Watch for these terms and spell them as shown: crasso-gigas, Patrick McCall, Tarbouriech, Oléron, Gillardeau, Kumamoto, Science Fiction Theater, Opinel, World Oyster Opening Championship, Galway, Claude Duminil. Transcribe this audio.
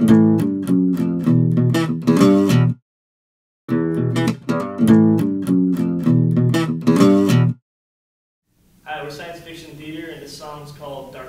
Hi, we're Science Fiction Theater, and this song's called Dark